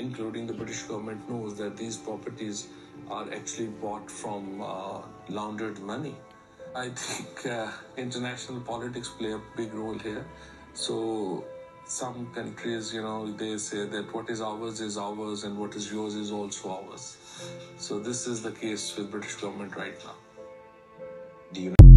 including the British government, knows that these properties are actually bought from laundered money. I think international politics play a big role here. So some countries, you know, they say that what is ours and what is yours is also ours. So this is the case with British government right now. Do you know?